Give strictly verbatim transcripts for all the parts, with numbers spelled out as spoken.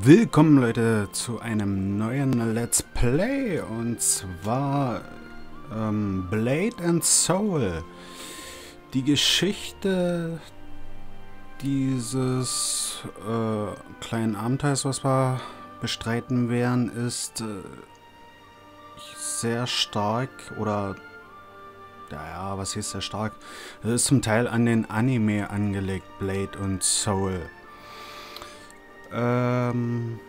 Willkommen Leute zu einem neuen Let's Play und zwar ähm, Blade and Soul. Die Geschichte dieses äh, kleinen Abenteuers, was wir bestreiten werden, ist äh, sehr stark oder naja, was heißt sehr stark? Es ist zum Teil an den Anime angelegt, Blade and Soul. Ähm,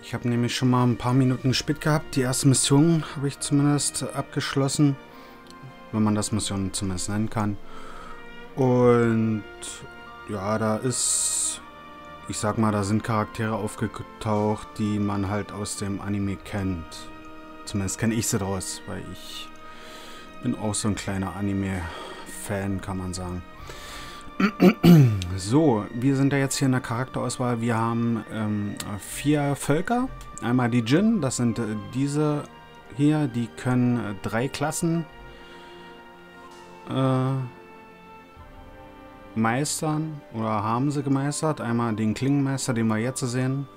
ich habe nämlich schon mal ein paar Minuten gespielt gehabt. Die erste Mission habe ich zumindest abgeschlossen, wenn man das Mission zumindest nennen kann. Und ja, da ist, ich sag mal, da sind Charaktere aufgetaucht, die man halt aus dem Anime kennt. Zumindest kenne ich sie draus, weil ich bin auch so ein kleiner Anime-Fan, kann man sagen. So, wir sind ja jetzt hier in der Charakterauswahl. Wir haben ähm, vier Völker. Einmal die Djinn, das sind äh, diese hier. Die können äh, drei Klassen äh, meistern oder haben sie gemeistert. Einmal den Klingenmeister, den wir jetzt sehen.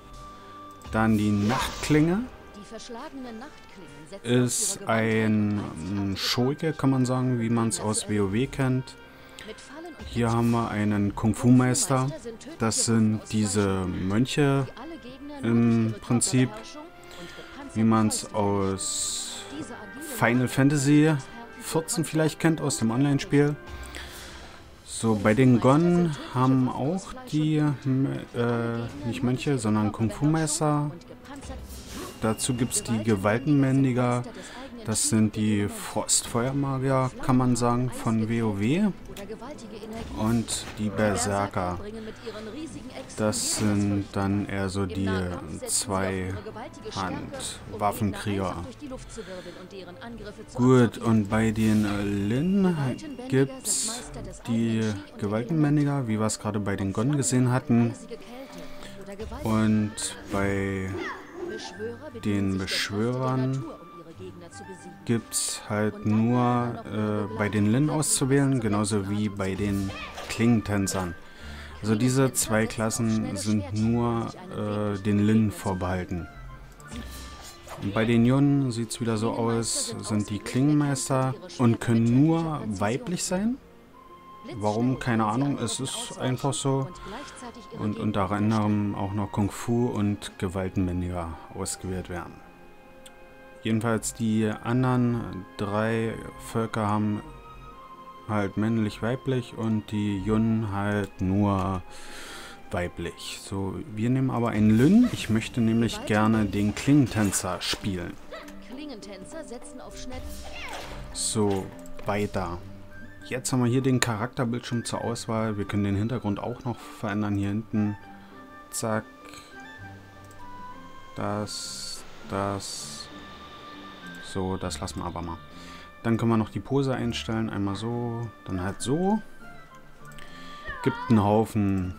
Dann die Nachtklinge. Die verschlagene Nachtklinge ist ein ähm, Schurke, kann man sagen, wie man es aus WoW kennt. Hier haben wir einen Kung-Fu Meister. Das sind diese Mönche im Prinzip, wie man es aus Final Fantasy vierzehn vielleicht kennt, aus dem Online-Spiel. So, bei den Gon haben auch die, äh, nicht Mönche, sondern Kung-Fu Meister. Dazu gibt es die Gewaltenmänniger. Das sind die Frostfeuermagier, kann man sagen, von WoW. Und die Berserker. Das sind dann eher so die Zwei-Hand-Waffenkrieger. Gut, und bei den Lynn gibt es die Gewaltenmänniger, wie wir es gerade bei den Gon gesehen hatten. Und bei den Beschwörern gibt es halt nur äh, bei den Lynn auszuwählen, genauso wie bei den Klingentänzern. Also diese zwei Klassen sind nur äh, den Lynn vorbehalten. Und bei den Yun sieht es wieder so aus, sind die Klingenmeister und können nur weiblich sein. Warum? Keine Ahnung, es ist einfach so. Und unter anderem auch noch Kung-Fu und Gewaltenmänniger ausgewählt werden. Jedenfalls die anderen drei Völker haben halt männlich-weiblich und die Yun halt nur weiblich. So, wir nehmen aber einen Lynn. Ich möchte nämlich gerne den Klingentänzer spielen. So, weiter. Jetzt haben wir hier den Charakterbildschirm zur Auswahl. Wir können den Hintergrund auch noch verändern hier hinten. Zack. Das, das... So, das lassen wir aber mal. Dann können wir noch die Pose einstellen. Einmal so, dann halt so. Gibt einen Haufen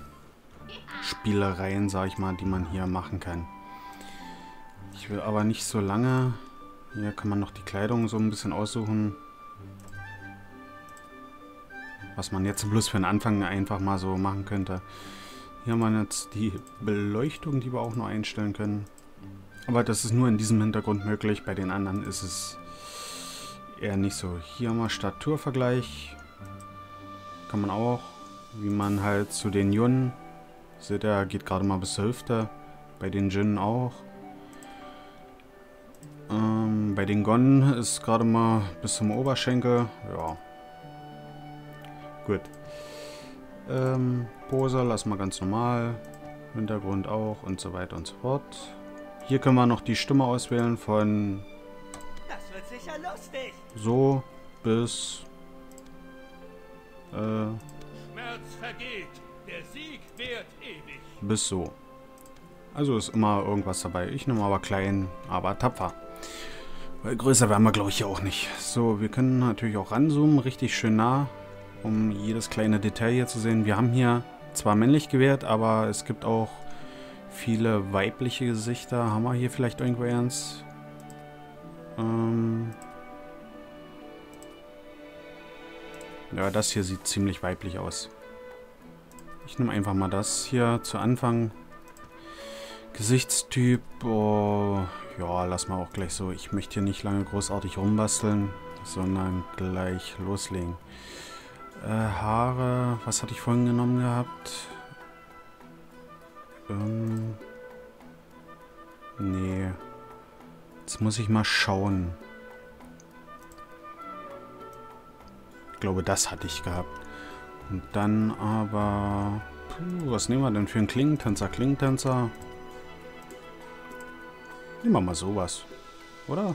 Spielereien, sag ich mal, die man hier machen kann. Ich will aber nicht so lange. Hier kann man noch die Kleidung so ein bisschen aussuchen. Was man jetzt bloß für den Anfang einfach mal so machen könnte. Hier haben wir jetzt die Beleuchtung, die wir auch noch einstellen können. Aber das ist nur in diesem Hintergrund möglich, bei den anderen ist es eher nicht so. Hier haben wir Staturvergleich. Kann man auch, wie man halt zu den Yun, seht ihr, geht gerade mal bis zur Hüfte. Bei den Djinn auch. Ähm, bei den Gon ist gerade mal bis zum Oberschenkel. Ja. Gut. Ähm, Pose lassen wir ganz normal. Hintergrund auch und so weiter und so fort. Hier können wir noch die Stimme auswählen von das wird sicher lustig. So bis äh, Schmerz vergeht. Der Sieg währt ewig. Bis so. Also ist immer irgendwas dabei. Ich nehme aber klein, aber tapfer. Weil größer werden wir, glaube ich, hier auch nicht. So, wir können natürlich auch ranzoomen, richtig schön nah, um jedes kleine Detail hier zu sehen. Wir haben hier zwar männlich gewählt, aber es gibt auch viele weibliche Gesichter. Haben wir hier vielleicht irgendwo ernst? Ähm ja, das hier sieht ziemlich weiblich aus. Ich nehme einfach mal das hier zu Anfang. Gesichtstyp, oh, ja, lass mal auch gleich so. Ich möchte hier nicht lange großartig rumbasteln, sondern gleich loslegen. Äh, Haare, was hatte ich vorhin genommen gehabt? Ähm, nee. Jetzt muss ich mal schauen. Ich glaube, das hatte ich gehabt. Und dann aber... Puh, was nehmen wir denn für einen Klingentänzer? Klingentänzer? Nehmen wir mal sowas. Oder?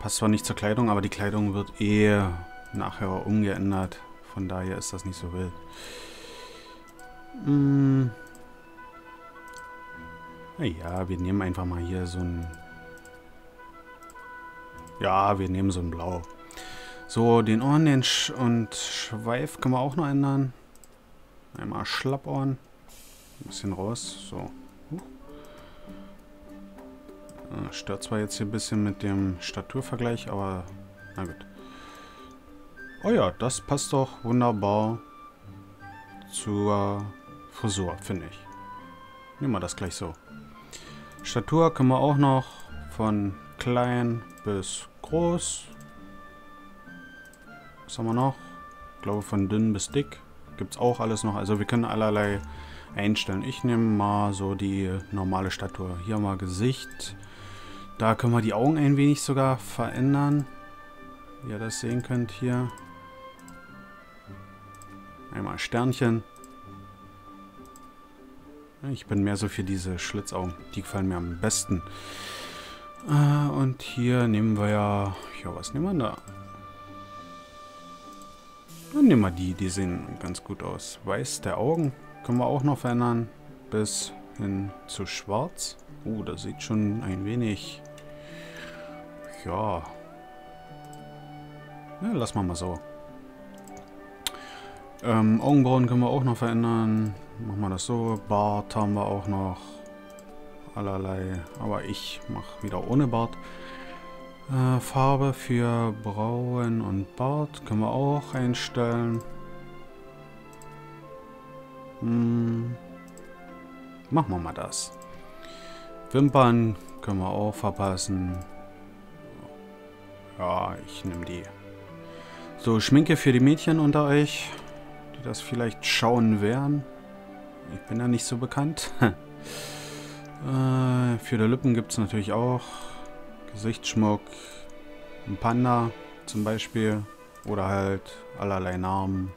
Passt zwar nicht zur Kleidung, aber die Kleidung wird eh nachher umgeändert. Von daher ist das nicht so wild. Hm. Naja, wir nehmen einfach mal hier so ein... Ja, wir nehmen so ein Blau. So, den Orange und Schweif können wir auch noch ändern. Einmal Schlappohren. Ein bisschen raus. So. Huh. Stört zwar jetzt hier ein bisschen mit dem Staturvergleich, aber na gut. Oh ja, das passt doch wunderbar zur Frisur, finde ich. Nehmen wir das gleich so. Statur können wir auch noch von klein bis groß. Was haben wir noch? Ich glaube, von dünn bis dick gibt es auch alles noch. Also wir können allerlei einstellen. Ich nehme mal so die normale Statur. Hier haben wir Gesicht. Da können wir die Augen ein wenig sogar verändern. Wie ihr das sehen könnt hier. Einmal Sternchen. Ich bin mehr so für diese Schlitzaugen. Die gefallen mir am besten. Und hier nehmen wir ja... Ja, was nehmen wir da? Dann nehmen wir die, die sehen ganz gut aus. Weiß der Augen können wir auch noch verändern, bis hin zu schwarz. Oh, das sieht schon ein wenig... Ja. Ja, lassen wir mal so. Ähm, Augenbrauen können wir auch noch verändern. Machen wir das so. Bart haben wir auch noch. Allerlei. Aber ich mache wieder ohne Bart. Äh, Farbe für Brauen und Bart können wir auch einstellen. Hm. Machen wir mal das. Wimpern können wir auch verpassen. Ja, ich nehme die. So, Schminke für die Mädchen unter euch, die das vielleicht schauen werden. Ich bin ja nicht so bekannt. äh, für die Lippen gibt es natürlich auch. Gesichtsschmuck, ein Panda zum Beispiel oder halt allerlei Namen,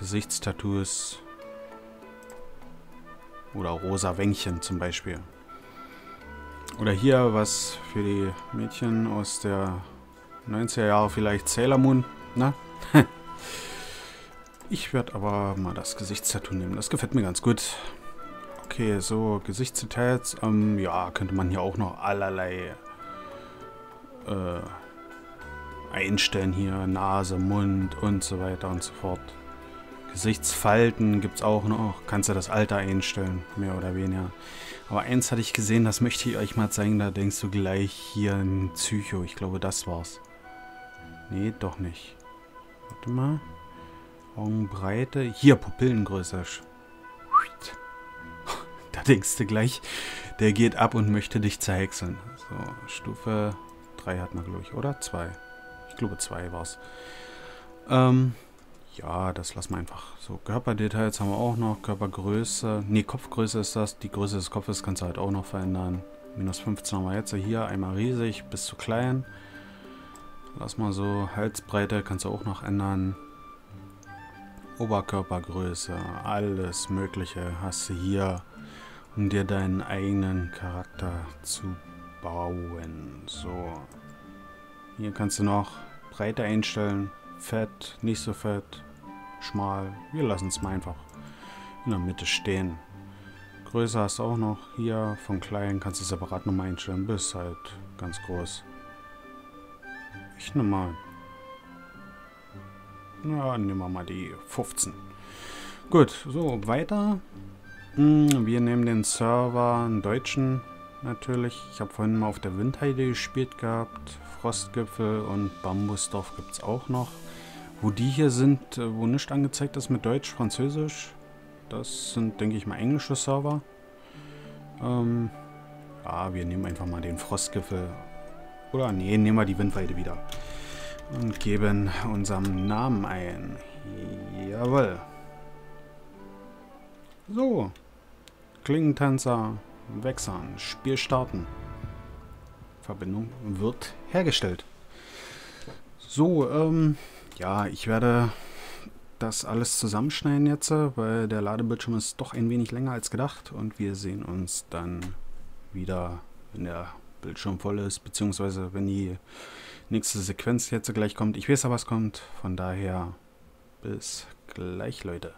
Gesichtstattoos oder rosa Wänkchen zum Beispiel. Oder hier was für die Mädchen aus der neunziger Jahre vielleicht, Sailor Moon, ne? Ich werde aber mal das Gesichtstattoo nehmen, das gefällt mir ganz gut. Okay, so, Gesichtsdetails, ähm, ja, könnte man hier auch noch allerlei äh, einstellen hier, Nase, Mund und so weiter und so fort. Gesichtsfalten gibt es auch noch, kannst du das Alter einstellen, mehr oder weniger. Aber eins hatte ich gesehen, das möchte ich euch mal zeigen, da denkst du gleich hier ein Psycho, ich glaube das war's. Nee, doch nicht. Warte mal, Augenbreite, hier Pupillengröße. Da denkst du gleich, der geht ab und möchte dich zerhäckseln. So, Stufe drei hat man, glaube ich, oder? zwei. Ich glaube, zwei war es. Ähm, ja, das lassen wir einfach. So, Körperdetails haben wir auch noch. Körpergröße. Ne, Kopfgröße ist das. Die Größe des Kopfes kannst du halt auch noch verändern. minus fünfzehn haben wir jetzt hier. Einmal riesig bis zu klein. Lass mal so. Halsbreite kannst du auch noch ändern. Oberkörpergröße. Alles Mögliche hast du hier. Um dir deinen eigenen Charakter zu bauen. So. Hier kannst du noch Breite einstellen. Fett, nicht so fett, schmal. Wir lassen es mal einfach in der Mitte stehen. Größe hast du auch noch. Hier von klein kannst du separat nochmal einstellen. Bis halt ganz groß. Ich nehme mal. Ja, nehmen wir mal die fünfzehn. Gut, so weiter. Wir nehmen den Server, einen deutschen natürlich. Ich habe vorhin mal auf der Windheide gespielt gehabt. Frostgipfel und Bambusdorf gibt es auch noch. Wo die hier sind, wo nichts angezeigt ist mit Deutsch, Französisch, Das sind, denke ich mal, englische Server. Ähm, ja, wir nehmen einfach mal den Frostgipfel. Oder, nee, nehmen wir die Windheide wieder. Und geben unseren Namen ein. Jawohl. So. Klingentänzer wechseln. Spiel starten. Verbindung wird hergestellt. So, ähm, ja, ich werde das alles zusammenschneiden jetzt, weil der Ladebildschirm ist doch ein wenig länger als gedacht und wir sehen uns dann wieder, wenn der Bildschirm voll ist, beziehungsweise wenn die nächste Sequenz jetzt gleich kommt. Ich weiß ja, was kommt, von daher bis gleich, Leute.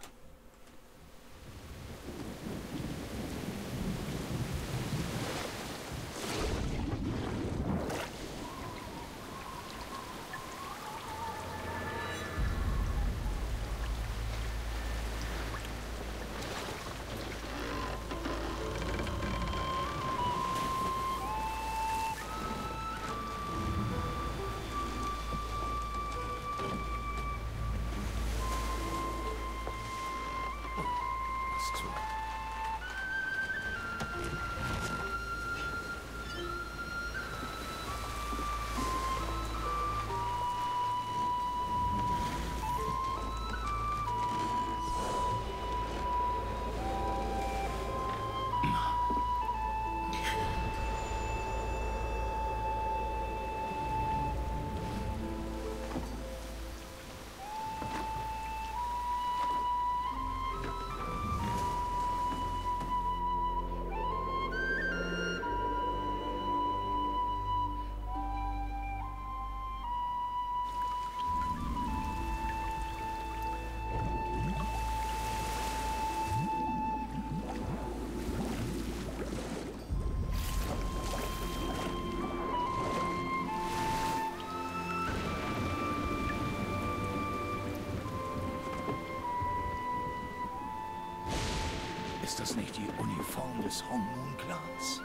Ist das nicht die Uniform des Hong-Moon-Clans?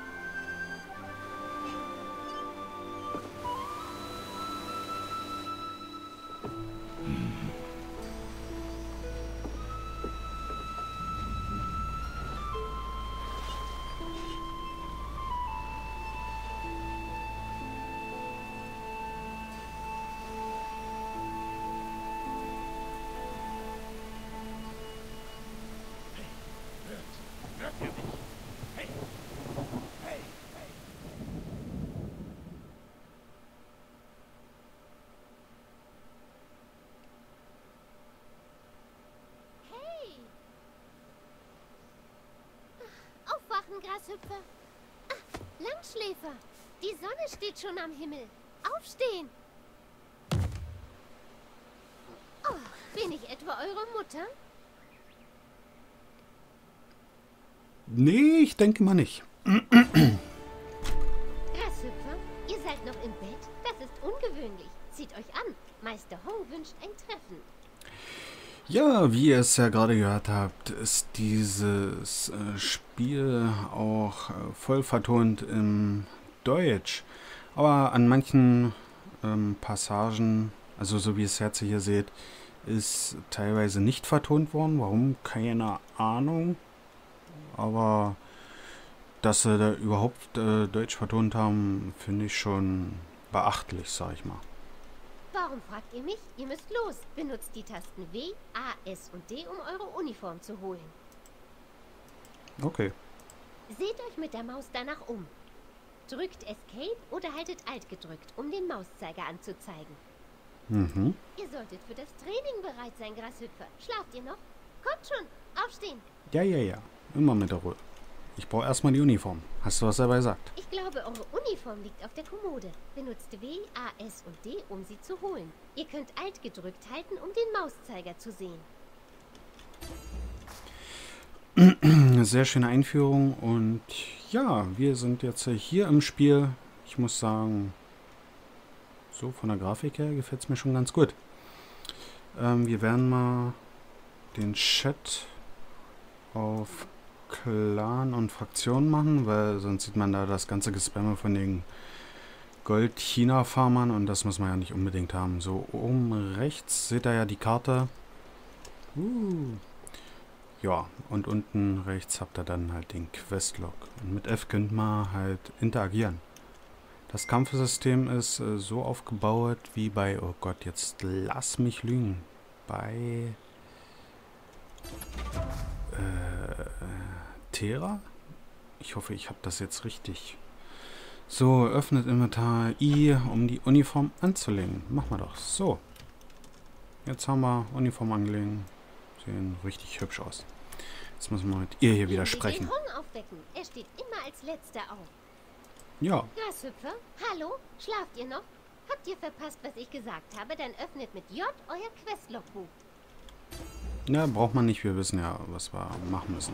Grashüpfer. Ah, Langschläfer. Die Sonne steht schon am Himmel. Aufstehen. Oh, bin ich etwa eure Mutter? Nee, ich denke mal nicht. Grashüpfer, ihr seid noch im Bett? Das ist ungewöhnlich. Zieht euch an. Meister Hong wünscht ein Treffen. Ja, wie ihr es ja gerade gehört habt, ist dieses äh, Spiel auch äh, voll vertont im Deutsch. Aber an manchen ähm, Passagen, also so wie ihr es jetzt hier seht, ist teilweise nicht vertont worden. Warum? Keine Ahnung. Aber dass sie da überhaupt äh, Deutsch vertont haben, finde ich schon beachtlich, sag ich mal. Warum fragt ihr mich? Ihr müsst los. Benutzt die Tasten W, A, S und D, um eure Uniform zu holen. Okay. Seht euch mit der Maus danach um. Drückt Escape oder haltet Alt gedrückt, um den Mauszeiger anzuzeigen. Mhm. Ihr solltet für das Training bereit sein, Grashüpfer. Schlaft ihr noch? Kommt schon, aufstehen. Ja, ja, ja. Immer mit der Ruhe. Ich brauche erstmal die Uniform. Hast du was dabei gesagt? Ich glaube, eure Uniform liegt auf der Kommode. Benutzt W, A, S und D, um sie zu holen. Ihr könnt Alt gedrückt halten, um den Mauszeiger zu sehen. Sehr schöne Einführung. Und ja, wir sind jetzt hier im Spiel. Ich muss sagen, so von der Grafik her gefällt es mir schon ganz gut. Ähm, wir werden mal den Chat auf Clan und Fraktionen machen, weil sonst sieht man da das ganze Gespamme von den Gold-China-Farmern und das muss man ja nicht unbedingt haben. So, oben rechts seht ihr ja die Karte. Uh, Ja, und unten rechts habt ihr dann halt den Questlog. Und mit F könnt man halt interagieren. Das Kampfsystem ist äh, so aufgebaut wie bei, oh Gott, jetzt lass mich lügen, bei äh, Tera. Ich hoffe, ich habe das jetzt richtig. So, öffnet Inventar I, um die Uniform anzulegen. Machen wir doch. So. Jetzt haben wir Uniform angelegen. Sehen richtig hübsch aus. Jetzt müssen wir mit ihr hier wieder sprechen. Er steht immer als Letzter auf. Ja. Grashüpfer, hallo? Schlaft ihr noch? Habt ihr verpasst, was ich gesagt habe? Dann öffnet mit J euer Questlogbuch. Na, braucht man nicht. Wir wissen ja, was wir machen müssen.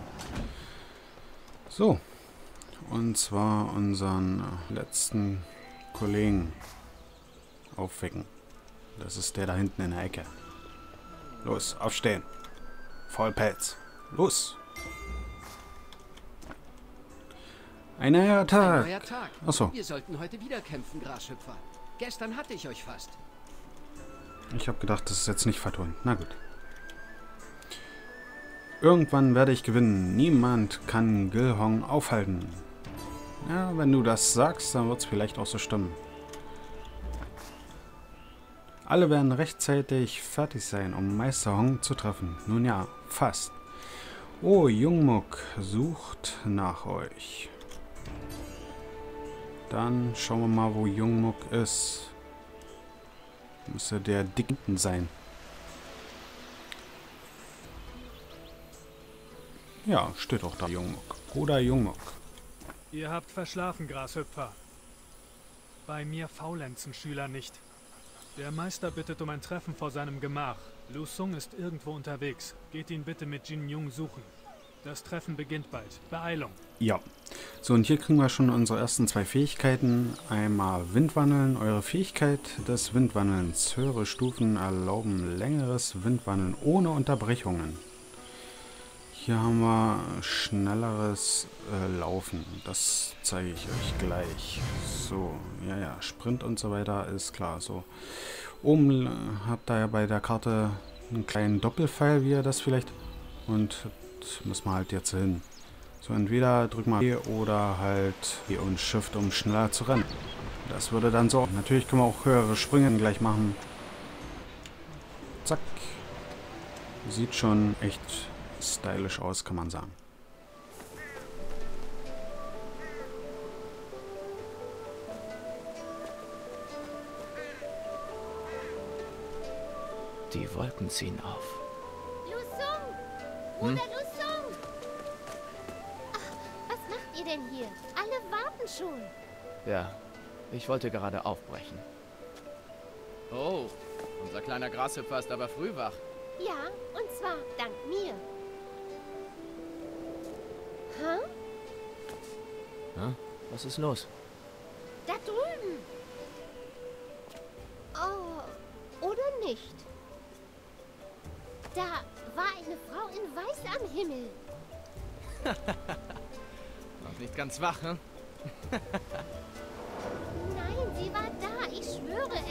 So. Und zwar unseren letzten Kollegen aufwecken. Das ist der da hinten in der Ecke. Los, aufstehen. Vollpelz. Los. Ein neuer Tag. Ein neuer Tag. Achso. Wir sollten heute wieder kämpfen, Grashüpfer. Gestern hatte ich euch fast. Ich habe gedacht, das ist jetzt nicht vertont. Na gut. Irgendwann werde ich gewinnen. Niemand kann Gilhong aufhalten. Ja, wenn du das sagst, dann wird es vielleicht auch so stimmen. Alle werden rechtzeitig fertig sein, um Meister Hong zu treffen. Nun ja, fast. Oh, Jungmok sucht nach euch. Dann schauen wir mal, wo Jungmok ist. Müsste der Dicken sein. Ja, steht auch da Jungmok. Bruder Jungmok. Ihr habt verschlafen, Grashüpfer. Bei mir faulenzen Schüler nicht. Der Meister bittet um ein Treffen vor seinem Gemach. Lusung ist irgendwo unterwegs. Geht ihn bitte mit Jin Jung suchen. Das Treffen beginnt bald. Beeilung. Ja. So, und hier kriegen wir schon unsere ersten zwei Fähigkeiten. Einmal Windwandeln. Eure Fähigkeit des Windwandelns. Höhere Stufen erlauben längeres Windwandeln ohne Unterbrechungen. Hier haben wir schnelleres äh, Laufen. Das zeige ich euch gleich. So, ja, ja, Sprint und so weiter ist klar. So, oben äh, habt ihr ja bei der Karte einen kleinen Doppelpfeil, wie ihr das vielleicht. Und das müssen wir halt jetzt hin. So, entweder drück mal B oder halt E und Shift, um schneller zu rennen. Das würde dann so. Natürlich können wir auch höhere Sprünge gleich machen. Zack. Sieht schon echt stylisch aus, kann man sagen. Die Wolken ziehen auf. Lusung! Bruder hm? Lusung! Ach, was macht ihr denn hier? Alle warten schon. Ja, ich wollte gerade aufbrechen. Oh, unser kleiner Grashüpfer ist aber früh wach. Ja, und zwar dank mir. Huh? Huh? Was ist los? Da drüben. Oh, oder nicht? Da war eine Frau in Weiß am Himmel. Noch nicht ganz wach, ne? Nein, sie war da, ich schwöre es.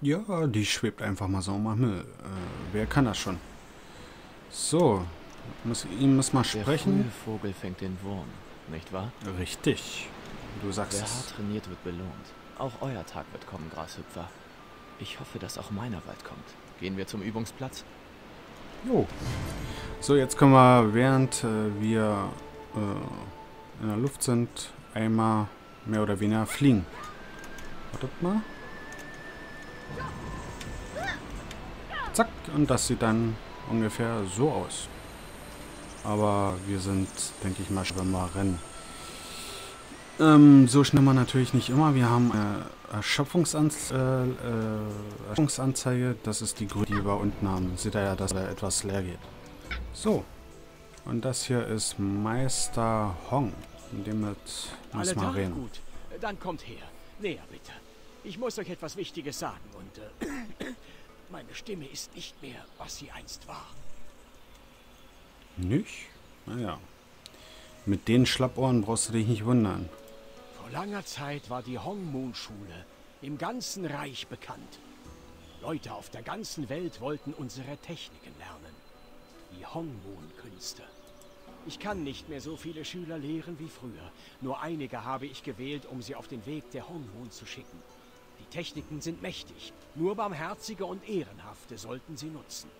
Ja, die schwebt einfach mal so um den Himmel. Äh, wer kann das schon? So. Muss, ihm muss mal sprechen. Der Vogel fängt den Wurm, nicht wahr? Richtig. Du sagst es. Wer hart trainiert, wird belohnt. Auch euer Tag wird kommen, Grashüpfer. Ich hoffe, dass auch meiner bald kommt. Gehen wir zum Übungsplatz? Jo. So, jetzt können wir, während äh, wir äh, in der Luft sind, einmal mehr oder weniger fliegen. Wartet mal. Zack. Und das sieht dann ungefähr so aus. Aber wir sind, denke ich mal, schon mal rennen. Ähm, so schnell man natürlich nicht immer. Wir haben eine Erschöpfungsanze äh, äh, Erschöpfungsanzeige. Das ist die grüne, die wir unten haben. Seht ihr ja, dass da etwas leer geht. So. Und das hier ist Meister Hong. Mit dem muss man reden. Gut. Dann kommt her. Näher bitte. Ich muss euch etwas Wichtiges sagen und äh, meine Stimme ist nicht mehr, was sie einst war. Nicht? Naja. Mit den Schlappohren brauchst du dich nicht wundern. Vor langer Zeit war die Hong-Moon-Schule im ganzen Reich bekannt. Leute auf der ganzen Welt wollten unsere Techniken lernen. die Hongmoon-Künste. Ich kann nicht mehr so viele Schüler lehren wie früher. Nur einige habe ich gewählt, um sie auf den Weg der Hongmoon zu schicken. Die Techniken sind mächtig. Nur Barmherzige und Ehrenhafte sollten sie nutzen.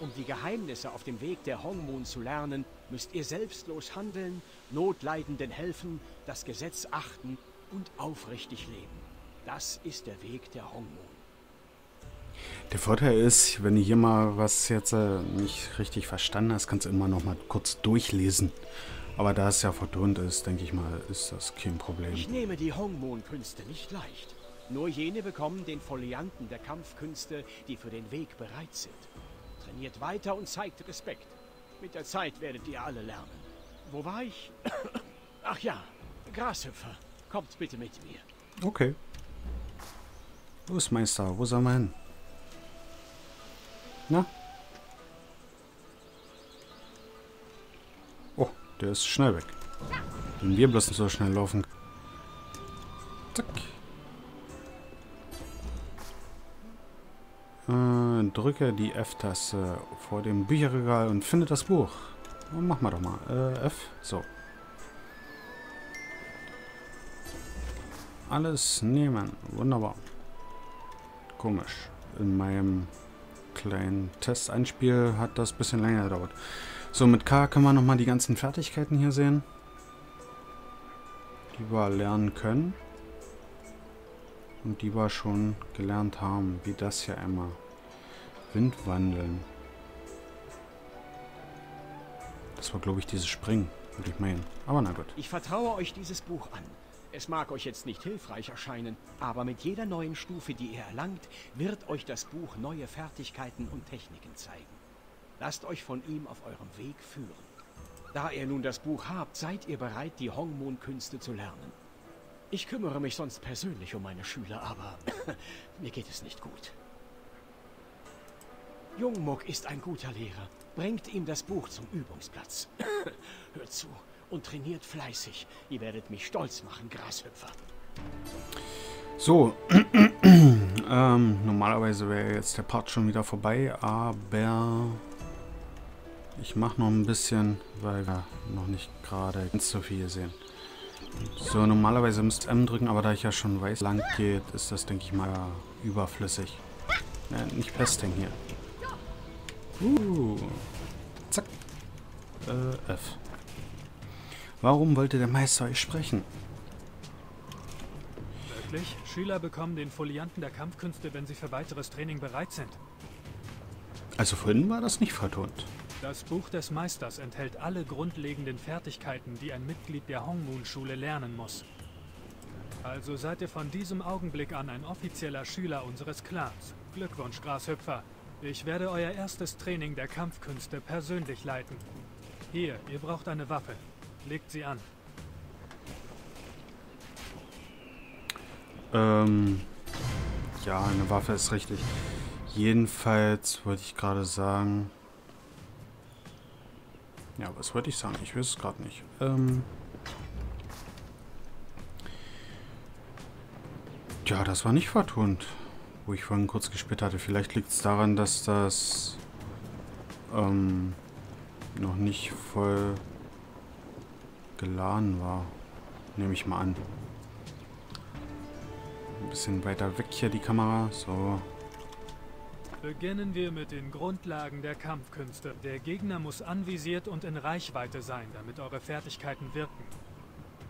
Um die Geheimnisse auf dem Weg der Hongmoon zu lernen, müsst ihr selbstlos handeln, Notleidenden helfen, das Gesetz achten und aufrichtig leben. Das ist der Weg der Hongmoon. Der Vorteil ist, wenn du hier mal was jetzt äh, nicht richtig verstanden hast, kannst du immer noch mal kurz durchlesen. Aber da es ja vertont ist, denke ich mal, ist das kein Problem. Ich nehme die Hongmoon-Künste nicht leicht. Nur jene bekommen den Folianten der Kampfkünste, die für den Weg bereit sind. Trainiert weiter und zeigt Respekt. Mit der Zeit werdet ihr alle lernen. Wo war ich? Ach ja, Grashüpfer. Kommt bitte mit mir. Okay. Wo ist Meister? Wo soll man hin? Na? Oh, der ist schnell weg. Wenn wir bloß nicht so schnell laufen. Zack. Äh, drücke die F-Taste vor dem Bücherregal und finde das Buch. Machen wir doch mal. Äh, F. So. Alles nehmen. Wunderbar. Komisch. In meinem kleinen Testeinspiel hat das ein bisschen länger gedauert. So, mit K können wir nochmal die ganzen Fertigkeiten hier sehen, die wir lernen können und die wir schon gelernt haben, wie das hier einmal. Windwandeln. Das war, glaube ich, dieses Springen, würde ich meinen. Aber na gut. Ich vertraue euch dieses Buch an. Es mag euch jetzt nicht hilfreich erscheinen, aber mit jeder neuen Stufe, die ihr erlangt, wird euch das Buch neue Fertigkeiten und Techniken zeigen. Lasst euch von ihm auf eurem Weg führen. Da ihr nun das Buch habt, seid ihr bereit, die Hongmoon-Künste zu lernen. Ich kümmere mich sonst persönlich um meine Schüler, aber mir geht es nicht gut. Jungmok ist ein guter Lehrer. Bringt ihm das Buch zum Übungsplatz. Hört zu. Und trainiert fleißig. Ihr werdet mich stolz machen, Grashüpfer. So. ähm, normalerweise wäre jetzt der Part schon wieder vorbei, aber ich mache noch ein bisschen, weil wir noch nicht gerade ganz so viel sehen. So, normalerweise müsst ihr M drücken, aber da ich ja schon weiß, lang geht, ist das, denke ich mal, überflüssig. Äh, nicht Pesting hier. Uh, zack. Äh, F. Warum wollte der Meister euch sprechen? Wirklich? Schüler bekommen den Folianten der Kampfkünste, wenn sie für weiteres Training bereit sind. Also vorhin war das nicht vertont. Das Buch des Meisters enthält alle grundlegenden Fertigkeiten, die ein Mitglied der Hongmoon-Schule lernen muss. Also seid ihr von diesem Augenblick an ein offizieller Schüler unseres Clans. Glückwunsch, Grashüpfer. Ich werde euer erstes Training der Kampfkünste persönlich leiten. Hier, ihr braucht eine Waffe. Legt sie an. Ähm, ja, eine Waffe ist richtig. Jedenfalls wollte ich gerade sagen... Ja, was wollte ich sagen? Ich weiß es gerade nicht. Ähm... Ja, das war nicht vertont, wo ich vorhin kurz gespielt hatte. Vielleicht liegt es daran, dass das... Ähm... noch nicht voll... geladen war. Nehme ich mal an. Ein bisschen weiter weg hier die Kamera. So. Beginnen wir mit den Grundlagen der Kampfkünste. Der Gegner muss anvisiert und in Reichweite sein, damit eure Fertigkeiten wirken.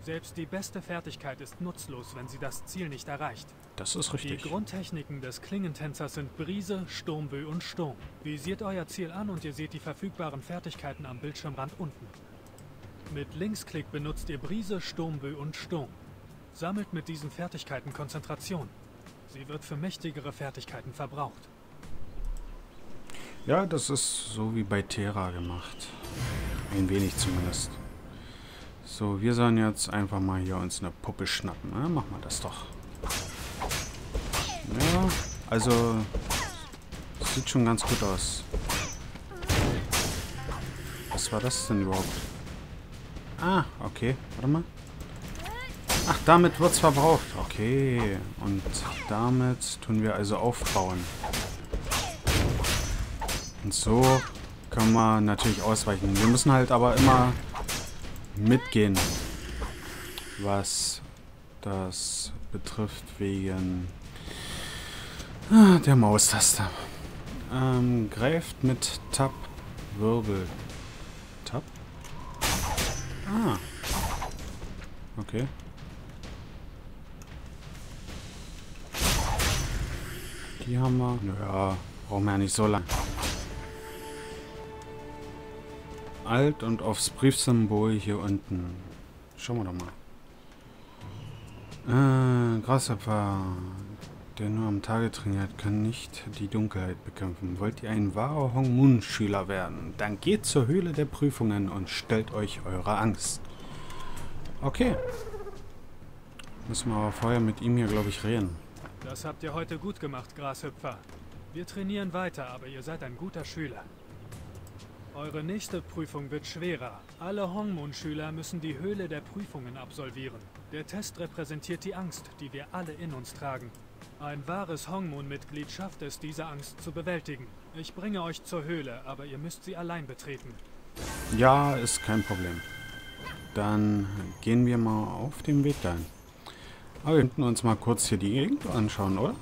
Selbst die beste Fertigkeit ist nutzlos, wenn sie das Ziel nicht erreicht. Das ist richtig. Die Grundtechniken des Klingentänzers sind Brise, Sturmbö und Sturm. Visiert euer Ziel an und ihr seht die verfügbaren Fertigkeiten am Bildschirmrand unten. Mit Linksklick benutzt ihr Brise, Sturmbö und Sturm. Sammelt mit diesen Fertigkeiten Konzentration. Sie wird für mächtigere Fertigkeiten verbraucht. Ja, das ist so wie bei Tera gemacht. Ein wenig zumindest. So, wir sollen jetzt einfach mal hier uns eine Puppe schnappen. Na, machen wir das doch. Ja, also... sieht schon ganz gut aus. Was war das denn überhaupt? Ah, okay. Warte mal. Ach, damit wird's verbraucht. Okay. Und damit tun wir also aufbauen. Und so können wir natürlich ausweichen. Wir müssen halt aber immer mitgehen, was das betrifft, wegen der Maustaste. Ähm, greift mit Tab Wirbel. Tab? Ah. Okay. Die haben wir. Naja, brauchen wir ja nicht so lang. Alt und aufs Briefsymbol hier unten. Schauen wir doch mal. Äh, Grashüpfer, der nur am Tage trainiert, kann nicht die Dunkelheit bekämpfen. Wollt ihr ein wahrer Hong-Moon-Schüler werden? Dann geht zur Höhle der Prüfungen und stellt euch eure Angst. Okay. Müssen wir aber vorher mit ihm hier, glaube ich, reden. Das habt ihr heute gut gemacht, Grashüpfer. Wir trainieren weiter, aber ihr seid ein guter Schüler. Eure nächste Prüfung wird schwerer. Alle Hongmoon-Schüler müssen die Höhle der Prüfungen absolvieren. Der Test repräsentiert die Angst, die wir alle in uns tragen. Ein wahres Hongmoon-Mitglied schafft es, diese Angst zu bewältigen. Ich bringe euch zur Höhle, aber ihr müsst sie allein betreten. Ja, ist kein Problem. Dann gehen wir mal auf den Weg dahin. Aber wir könnten uns mal kurz hier die Gegend anschauen, oder?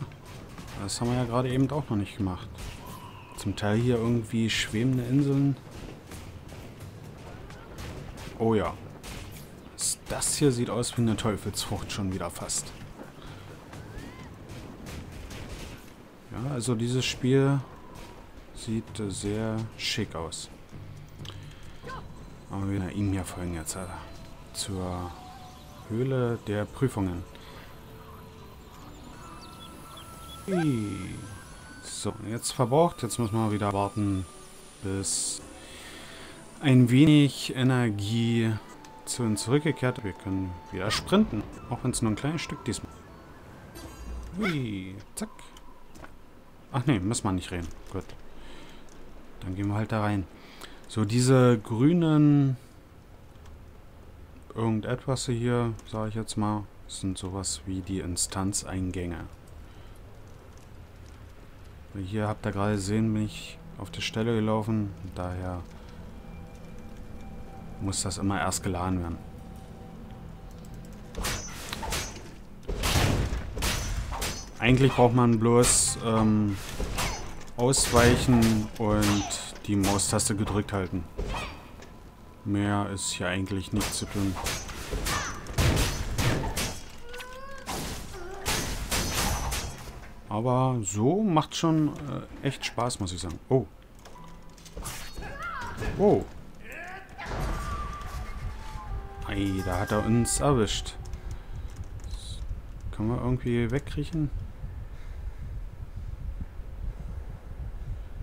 Das haben wir ja gerade eben auch noch nicht gemacht. Zum Teil hier irgendwie schwebende Inseln. Oh ja. Das hier sieht aus wie eine Teufelsfrucht schon wieder fast. Ja, also dieses Spiel sieht sehr schick aus. Aber wir ihm ja folgen jetzt, Alter. Zur Höhle der Prüfungen. So, jetzt verbraucht. Jetzt müssen wir wieder warten, bis ein wenig Energie zu uns zurückgekehrt ist. Wir können wieder sprinten. Auch wenn es nur ein kleines Stück diesmal. Hui, zack. Ach ne, müssen wir nicht reden. Gut. Dann gehen wir halt da rein. So, diese grünen irgendetwas hier, sage ich jetzt mal, sind sowas wie die Instanzeingänge. Hier habt ihr gerade gesehen, bin ich auf der Stelle gelaufen. Daher muss das immer erst geladen werden. Eigentlich braucht man bloß ähm, ausweichen und die Maustaste gedrückt halten. Mehr ist hier eigentlich nicht zu tun. Aber so macht schon äh, echt Spaß, muss ich sagen. Oh. Oh. Ei, da hat er uns erwischt. Können wir irgendwie wegkriechen?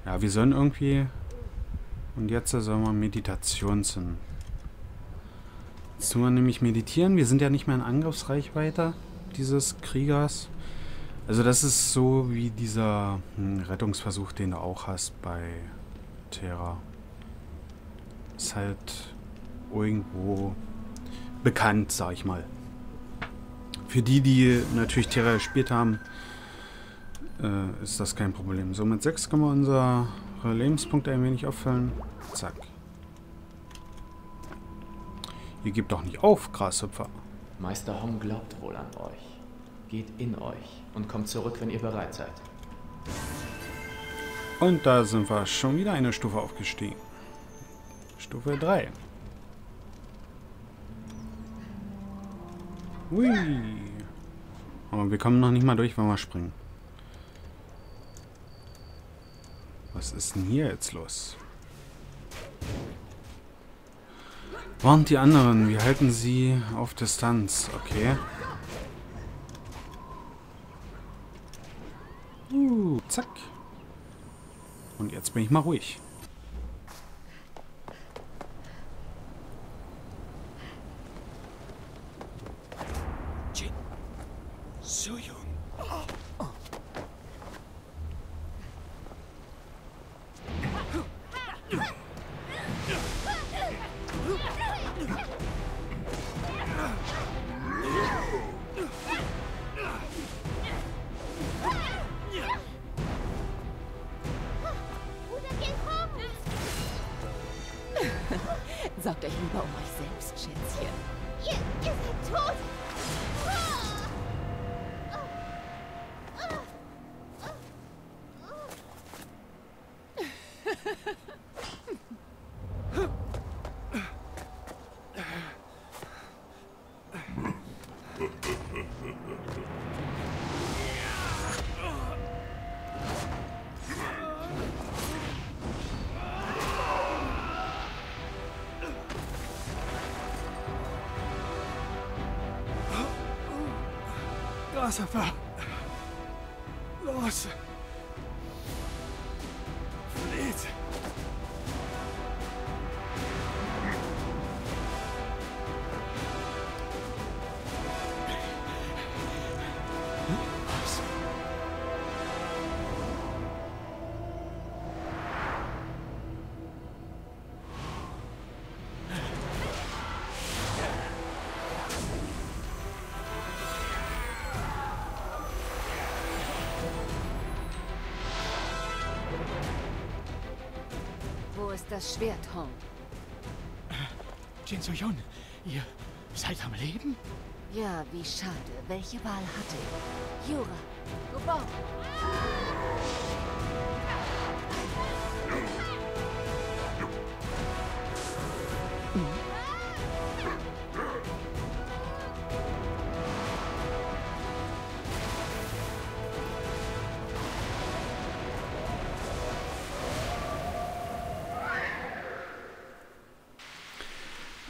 Ja, wir sollen irgendwie... Und jetzt sollen wir Meditation zünden. Jetzt tun wir nämlich meditieren. Wir sind ja nicht mehr in Angriffsreichweite dieses Kriegers. Also das ist so wie dieser hm, Rettungsversuch, den du auch hast bei Tera. Ist halt irgendwo bekannt, sag ich mal. Für die, die natürlich Tera gespielt haben, äh, ist das kein Problem. So, mit sechs können wir unsere Lebenspunkte ein wenig auffüllen. Zack. Ihr gebt doch nicht auf, Grashüpfer. Meister Hong glaubt wohl an euch. Geht in euch und kommt zurück, wenn ihr bereit seid. Und da sind wir schon wieder eine Stufe aufgestiegen. Stufe drei. Hui. Aber wir kommen noch nicht mal durch, wenn wir springen. Was ist denn hier jetzt los? Warnt die anderen, wir halten sie auf Distanz. Okay. Uh, zack. Und jetzt bin ich mal ruhig. Jin Soyun. Wasserfall. Los! Flieht! Das Schwert, Hong. Äh, Jin Soyun, ihr seid am Leben? Ja, wie schade. Welche Wahl hatte ich? Jura, geboren.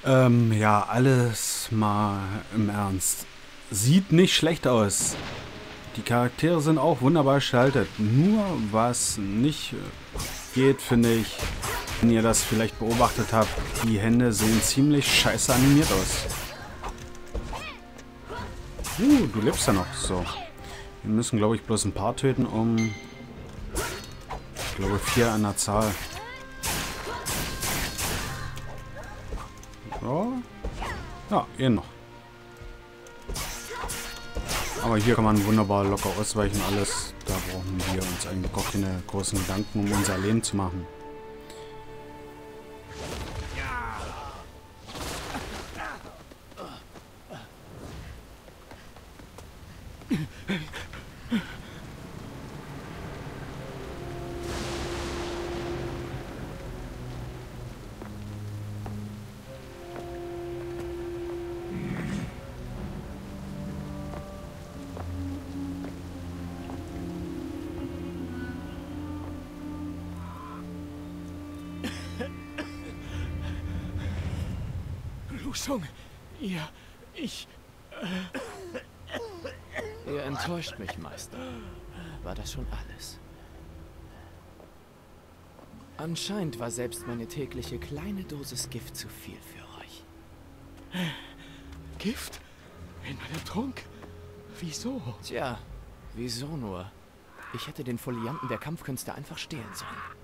Ähm, ja, alles mal im Ernst. Sieht nicht schlecht aus. Die Charaktere sind auch wunderbar gestaltet. Nur was nicht geht, finde ich, wenn ihr das vielleicht beobachtet habt, die Hände sehen ziemlich scheiße animiert aus. Uh, du lebst ja noch. So. Wir müssen, glaube ich, bloß ein paar töten, um... Ich glaube, vier an der Zahl. So. Ja, eh noch. Aber hier kann man wunderbar locker ausweichen, alles. Da brauchen wir uns eigentlich auch keine großen Gedanken, um unser Leben zu machen. Lusung, ihr, ich... Äh. Ihr enttäuscht mich, Meister. War das schon alles? Anscheinend war selbst meine tägliche kleine Dosis Gift zu viel für euch. Gift? In meinem Trunk? Wieso? Tja, wieso nur? Ich hätte den Folianten der Kampfkünste einfach stehlen sollen.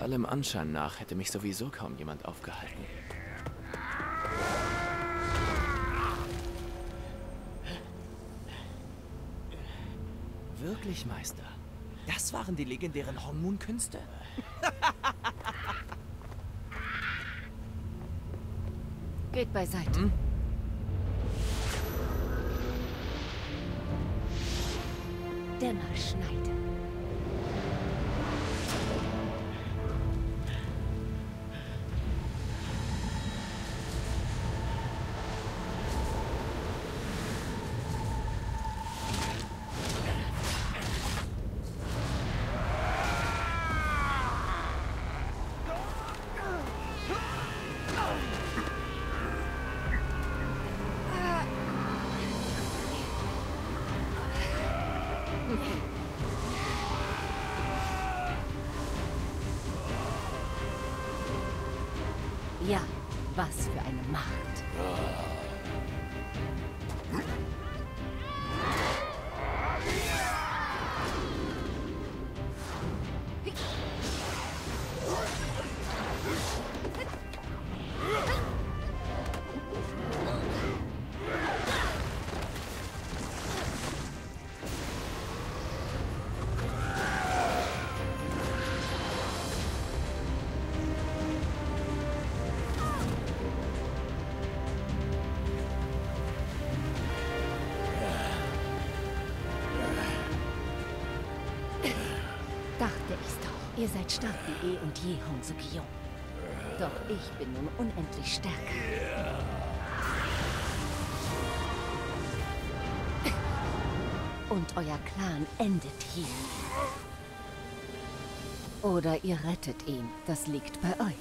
Allem Anschein nach hätte mich sowieso kaum jemand aufgehalten. Wirklich, Meister. Das waren die legendären Hongmoon-Künste? Geht beiseite. Hm? Dämmerschneide. Ja, was für eine Macht. Ihr seid stark wie eh und je, Hong-Suk-Yong. Doch ich bin nun unendlich stärker. und euer Clan endet hier. Oder ihr rettet ihn, das liegt bei euch.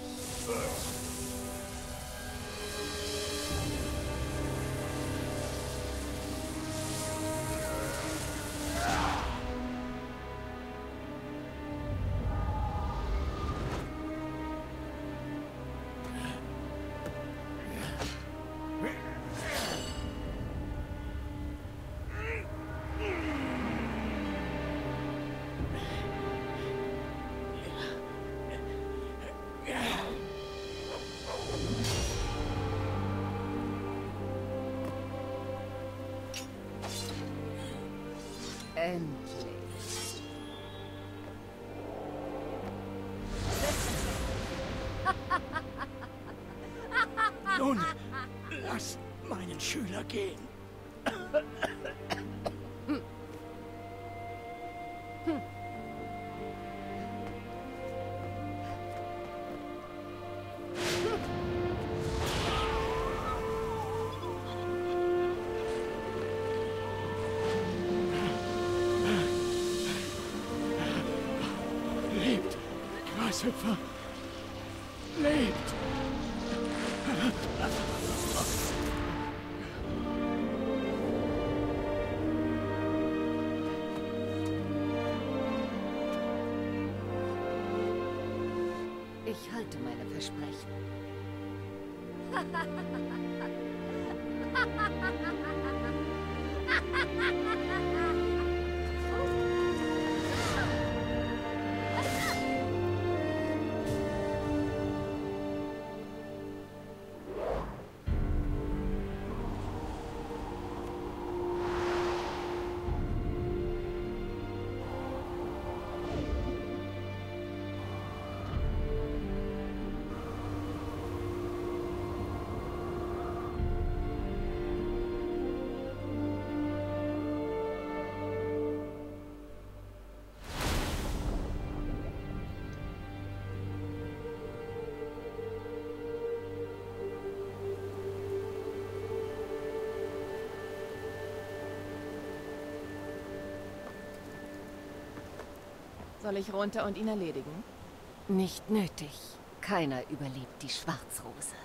Nun, lass meinen Schüler gehen. Ich halte meine Versprechen. Soll ich runter und ihn erledigen? Nicht nötig. Keiner überlebt die Schwarzrose.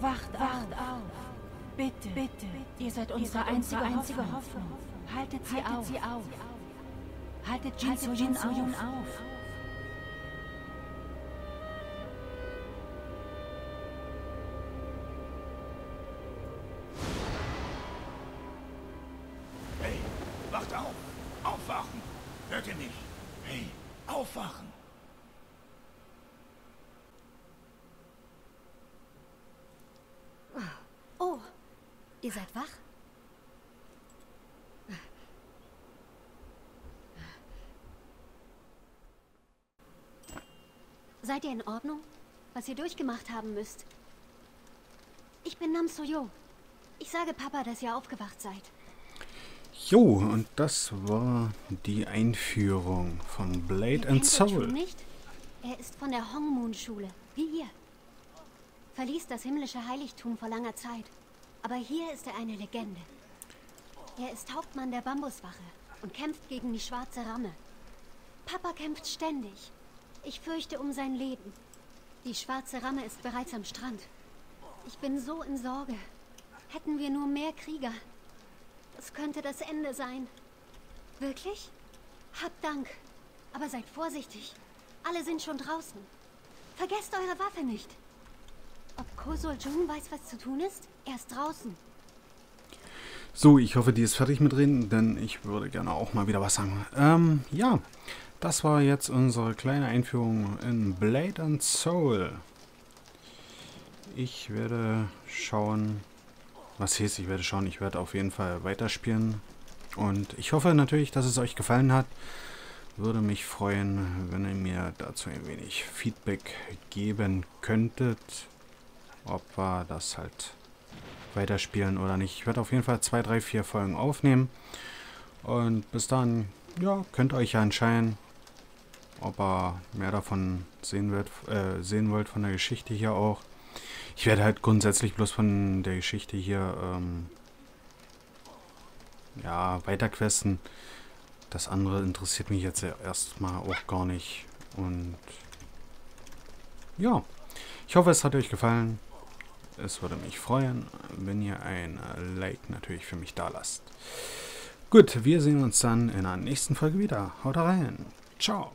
Wacht, wacht auf. auf! Bitte, bitte! Ihr seid unsere, Ihr seid unsere einzige, einzige Hoffnung. Hoffnung! Haltet sie, Haltet auf. sie auf! Haltet Jin Soyun auf. auf! Hey, wacht auf! Aufwachen! Hört ihr nicht? Hey, aufwachen! Ihr seid wach? Seid ihr in Ordnung? Was ihr durchgemacht haben müsst? Ich bin Nam Soyo. Ich sage Papa, dass ihr aufgewacht seid. Jo, und das war die Einführung von Blade and Soul. Nicht? Er ist von der Hong-Moon-Schule, wie ihr. Verließ das himmlische Heiligtum vor langer Zeit. Aber hier ist er eine Legende. Er ist Hauptmann der Bambuswache und kämpft gegen die schwarze Ramme. Papa kämpft ständig. Ich fürchte um sein Leben. Die schwarze Ramme ist bereits am Strand. Ich bin so in Sorge. Hätten wir nur mehr Krieger. Es könnte das Ende sein. Wirklich? Habt Dank. Aber seid vorsichtig. Alle sind schon draußen. Vergesst eure Waffe nicht. Ob Ko Sol-jun weiß, was zu tun ist? Er ist draußen. So, ich hoffe, die ist fertig mit reden, denn ich würde gerne auch mal wieder was sagen. Ähm, ja. Das war jetzt unsere kleine Einführung in Blade and Soul. Ich werde schauen... Was heißt, ich werde schauen, ich werde auf jeden Fall weiterspielen. Und ich hoffe natürlich, dass es euch gefallen hat. Würde mich freuen, wenn ihr mir dazu ein wenig Feedback geben könntet. Ob wir das halt weiterspielen oder nicht. Ich werde auf jeden Fall zwei, drei, vier Folgen aufnehmen. Und bis dann, ja, könnt ihr euch ja entscheiden, ob ihr mehr davon sehen, wird, äh, sehen wollt von der Geschichte hier auch. Ich werde halt grundsätzlich bloß von der Geschichte hier ähm, ja, weiterquesten. Das andere interessiert mich jetzt erstmal auch gar nicht. Und ja, ich hoffe, es hat euch gefallen. Es würde mich freuen, wenn ihr ein Like natürlich für mich da lasst. Gut, wir sehen uns dann in der nächsten Folge wieder. Haut rein. Ciao.